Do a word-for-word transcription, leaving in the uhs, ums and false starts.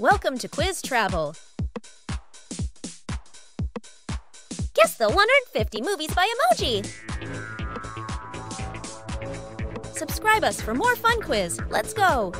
Welcome to Quiz Travel. Guess the one hundred fifty movies by emoji. Subscribe us for more fun quiz. Let's go.